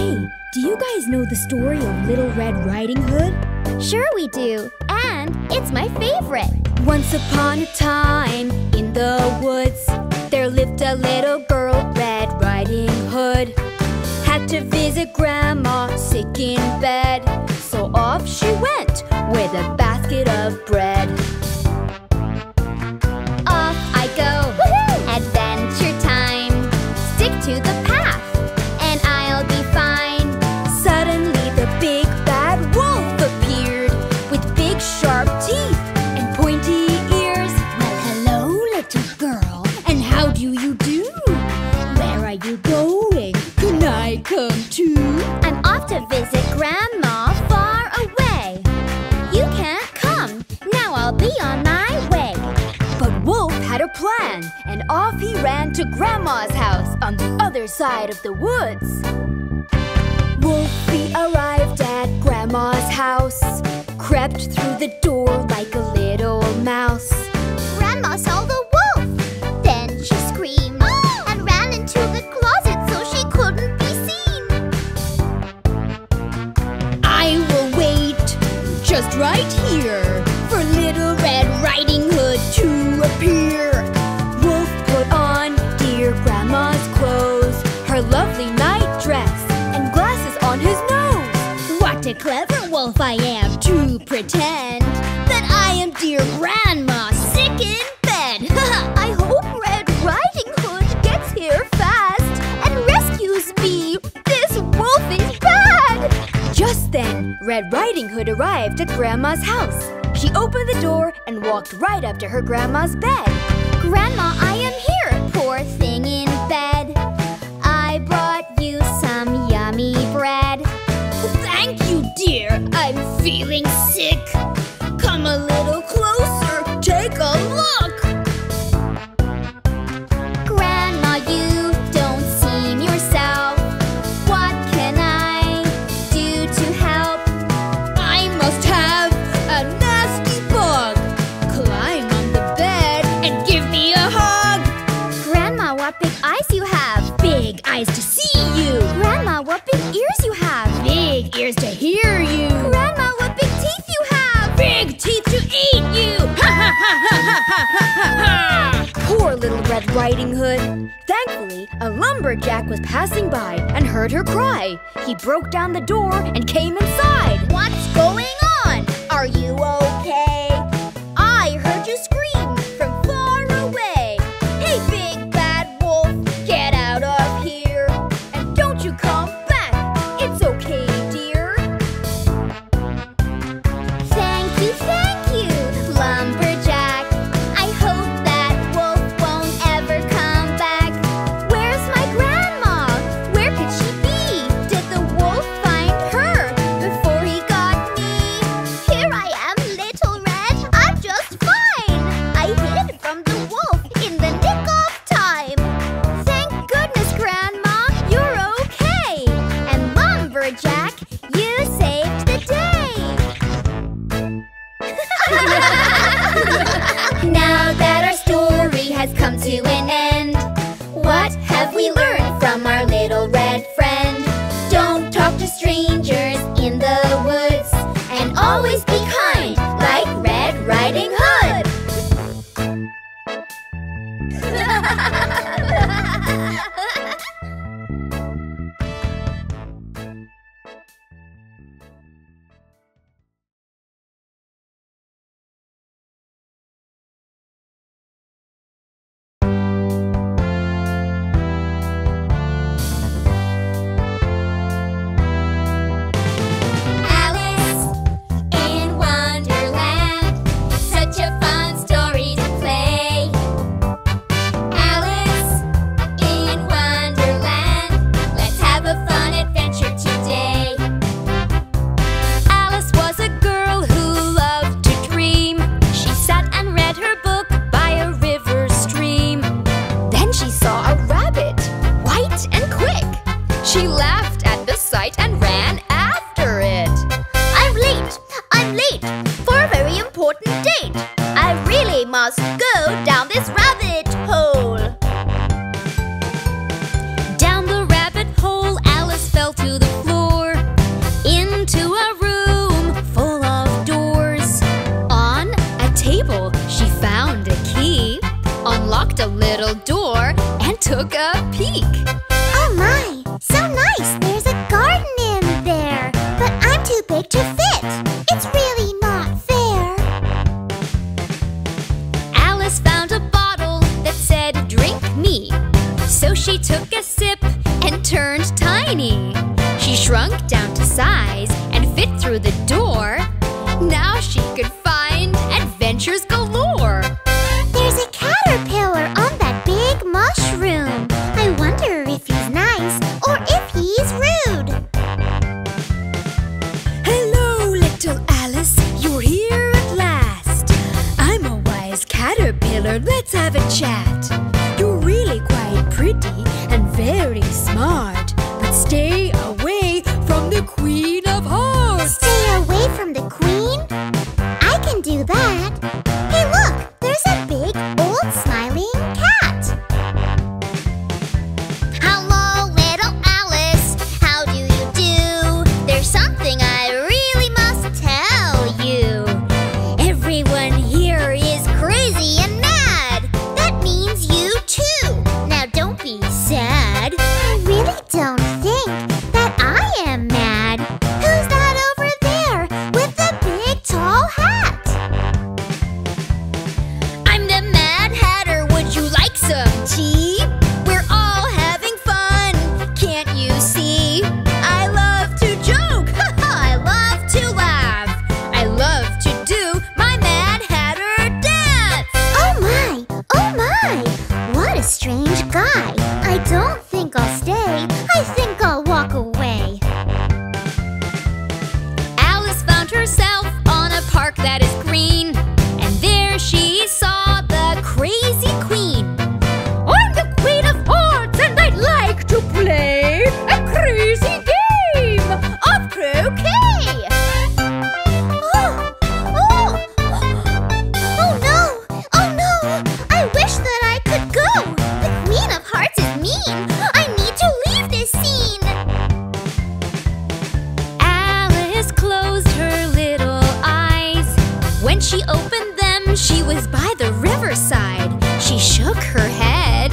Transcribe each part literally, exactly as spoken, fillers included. Hey, do you guys know the story of Little Red Riding Hood? Sure we do, and it's my favorite! Once upon a time, in the woods, there lived a little girl, Red Riding Hood. Had to visit Grandma, sick in bed, so off she went with a basket of bread. Off I go, woohoo! Adventure time, stick to the path, and I'll be fine. Suddenly the big bad wolf appeared, with big sharp teeth and pointy ears. Well, hello, little girl, and how do you do? Where are you going? Can I come too? I'm off to visit Grandma far away. You can't come, now I'll be on my way. But Wolf had a plan, and off he ran to Grandma's house on the other side of the woods. Wolfie arrived at Grandma's house, crept through the door like a little mouse. Grandma saw the wolf, then she screamed and ran into the closet so she couldn't be seen. I will wait just right here for Little Red Riding Hood to appear. Wolf put on dear Grandma's clothes, her lovely night dress, and glasses on his nose. What a clever wolf I am to pretend that I am dear Grandma, sick in bed. I hope Red Riding Hood gets here fast and rescues me. This wolf is bad. Just then, Red Riding Hood arrived at Grandma's house. She opened the door and walked right up to her grandma's bed. Grandma, I am here, poor thing in bed. I brought you some yummy bread. Thank you, dear. I'm feeling sick. Come a little closer, take a look. Grandma, you don't seem yourself. What can I do to help? I must have a nasty bug. Climb on the bed and give me a hug. Grandma, what big eyes you have. Big eyes to see you. Grandma, what big ears you have. Big ears to hear you. Grandma, what big teeth you have. Big teeth to eat you. Ha ha ha ha ha ha ha. Poor Little Red Riding Hood. Thankfully, a lumberjack was passing by and heard her cry. He broke down the door and came inside. What's going on? Are you okay? I heard you scream from far away. Hey, big bad wolf, get out of here. And don't you come back, it's okay, dear. Thank you, thank you, lumberjack. I hope that wolf won't ever come back. Where's my grandma? Where could she be? Did the wolf find her before he got me? I am took a peek. Oh my, so nice! There's a garden in there, but I'm too big to fit. It's really not fair. Alice found a bottle that said, "Drink me." So she took a sip and turned tiny. She shrunk down to size and fit through the door. Now she could find adventures galore. There's a caterpillar on that big mushroom. I wonder if he's nice or if he's rude. Hello, little Alice, you're here at last. I'm a wise caterpillar, let's have a chat. You're really quite pretty and very smart, but stay away from the Queen of Hearts. Stay away from the Queen? I can do that. Hey, look, there's a big, old, smiling cat. Hello, little Alice, how do you do? There's something I really must tell you. Everyone here is crazy and mad. That means you too. Now don't be sad. I really don't think that I am mad. Who's that over there with the big, tall hat? I'm the Mad Hatter, would you like some tea? We're all having fun, can't you see? I love to joke, I love to laugh. I love to do my Mad Hatter dance. Oh my, oh my, what a strange guy. I don't think I'll stay, I think I'll walk away. Alice found herself on a park that is green, and there she saw the crazy queen. I'm the Queen of Hearts and I'd like to play a crazy game of croquet. Oh, oh, oh no, oh no, I wish that I could go. The Queen of Hearts is mean. I need to leave this scene. Alice closed her little eyes. When she opened them, she was by the riverside. She shook her head,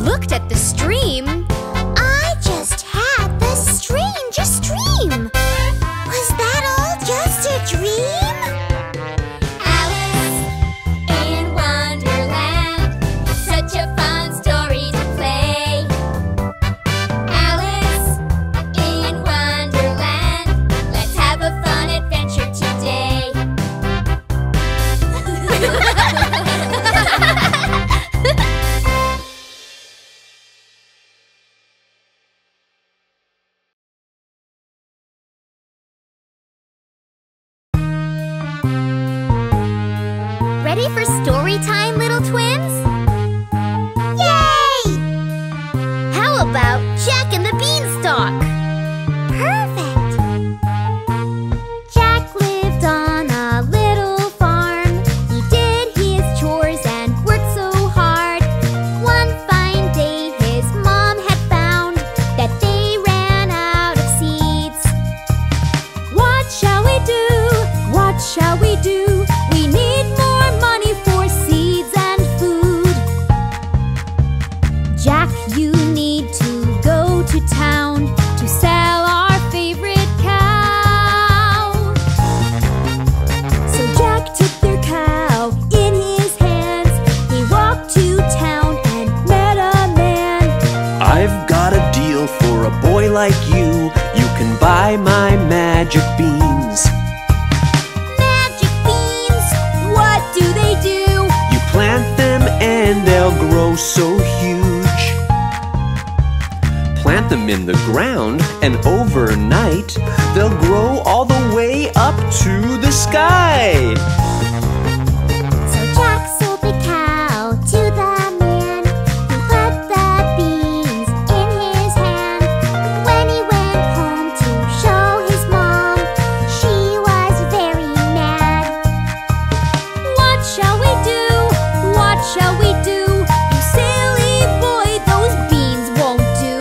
looked at the stream. I just had the strangest dream. Was that all just a dream? Alice in Wonderland, such a fun story to play. Alice in Wonderland, let's have a fun adventure today. Ready for story time, little twins? Yay! How about Jack and the Beanstalk? Perfect! Jack lived on a little farm. He did his chores and worked so hard. One fine day his mom had found that they ran out of seeds. What shall we do? What shall we do? We need more money for seeds and food. Jack, you need to go to town to sell our favorite cow. So Jack took their cow in his hands. He walked to town and met a man. I've got a deal for a boy like you. You can buy my magic beans. Plant them and they'll grow so huge. Plant them in the ground and overnight they'll grow all the way up to the sky. So Jack sold the cow to the man who put the beans in his hand. When he went home to show his mom, she was very mad. What shall we do? What shall we do? You silly boy, those beans won't do.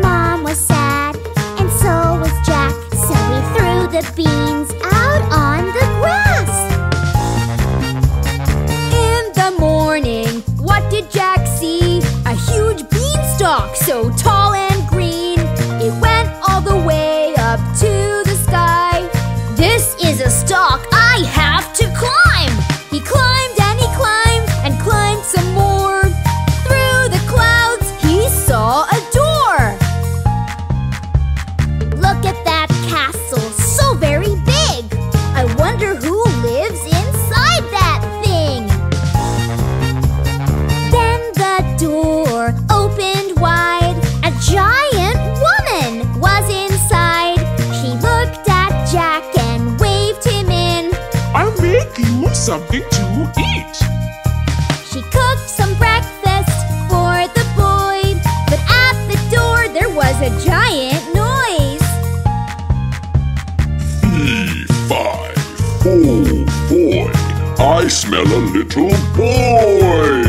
Mom was sad, and so was Jack, so he threw the beans out. did Jack see? A huge beanstalk, so tall and green. It went all the way up to the sky. This is a stalk I have to climb! He climbed and he climbed and climbed some more. Through the clouds he saw a door. Look at that castle, so very big. I wonder who lives inside that thing. Then the door opened wide. A giant woman was inside. She looked at Jack and waved him in. I'll make you something to eat. She cooked some breakfast for the boy, but at the door there was a giant noise. Three, five, four, boy, I smell a little boy!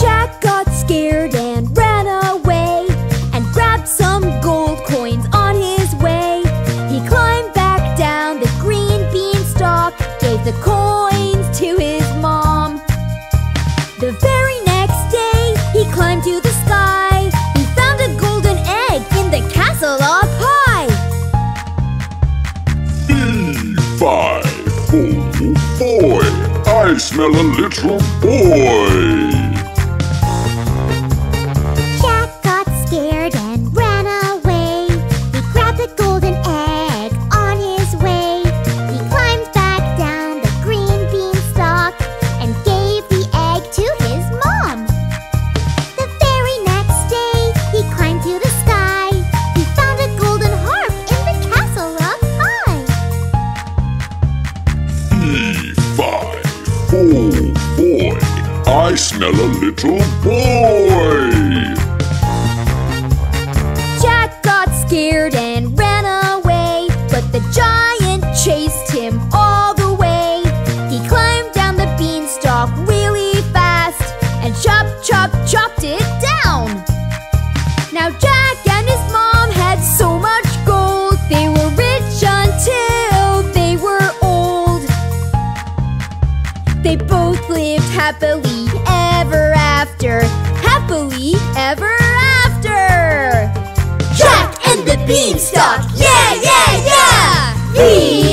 Jack got scared and ran away and grabbed some gold coins on his way. He climbed back down the green beanstalk, gave the coins to his mom. The very next day, he climbed to the sky. He found a golden egg in the castle up high. Three, five, four, boy, I smell a little boy. Jack got scared and ran away. He grabbed the golden egg on his way. He climbed back down the green beanstalk and gave the egg to his mom. The very next day, he climbed to the sky. He found a golden harp in the castle up high. Three, five, four, boy, I smell a little boy. Jack got scared and ran away, but the giant chased him all the way. He climbed down the beanstalk really fast and chop, chop, chopped it down. Now Jack and his mom had so much gold, they were rich until they were old. They both lived happily ever after, happily ever after. Jack and the Beanstalk, yeah, yeah, yeah! Beanstalk!